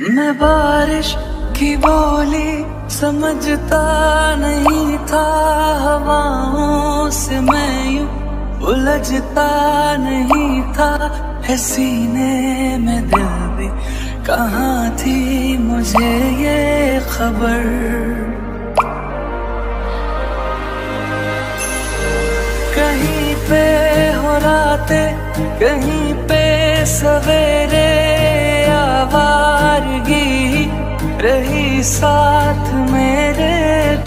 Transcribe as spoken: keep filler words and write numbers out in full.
मैं बारिश की बोली समझता नहीं था, हवाओं से मैं यूं उलझता नहीं था। है सीने में दिल भी, कहाँ थी मुझे ये खबर। कहीं पे हो राते, कहीं पे सवेरे, आवारगी रही साथ मेरे।